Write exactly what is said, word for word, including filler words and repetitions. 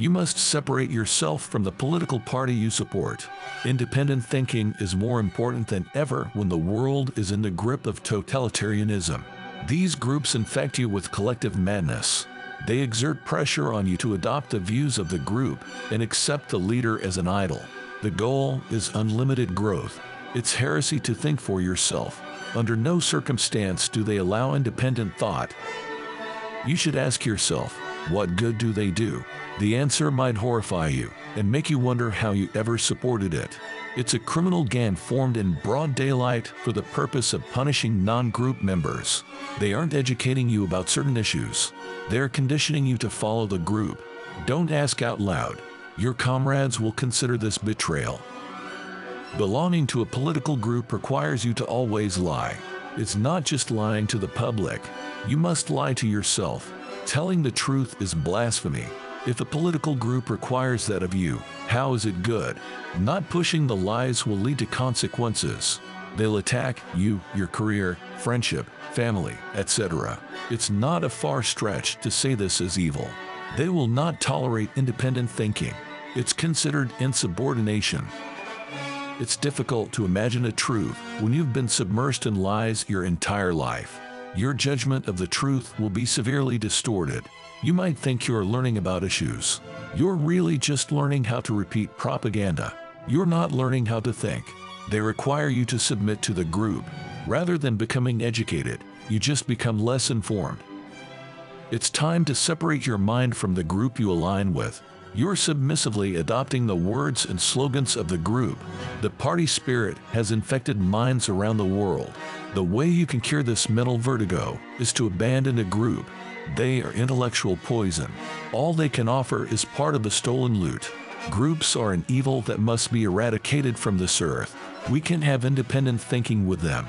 You must separate yourself from the political party you support. Independent thinking is more important than ever when the world is in the grip of totalitarianism. These groups infect you with collective madness. They exert pressure on you to adopt the views of the group and accept the leader as an idol. The goal is unlimited growth. It's heresy to think for yourself. Under no circumstance do they allow independent thought. You should ask yourself, what good do they do? The answer might horrify you and make you wonder how you ever supported it. It's a criminal gang formed in broad daylight for the purpose of punishing non-group members. They aren't educating you about certain issues. They're conditioning you to follow the group. Don't ask out loud. Your comrades will consider this betrayal. Belonging to a political group requires you to always lie. It's not just lying to the public. You must lie to yourself. Telling the truth is blasphemy. If a political group requires that of you, how is it good? Not pushing the lies will lead to consequences. They'll attack you, your career, friendship, family, et cetera. It's not a far stretch to say this is evil. They will not tolerate independent thinking. It's considered insubordination. It's difficult to imagine a truth when you've been submerged in lies your entire life. Your judgment of the truth will be severely distorted. You might think you're learning about issues. You're really just learning how to repeat propaganda. You're not learning how to think. They require you to submit to the group. Rather than becoming educated, you just become less informed. It's time to separate your mind from the group you align with. You're submissively adopting the words and slogans of the group. The party spirit has infected minds around the world. The way you can cure this mental vertigo is to abandon a group. They are intellectual poison. All they can offer is part of the stolen loot. Groups are an evil that must be eradicated from this earth. We can have independent thinking with them.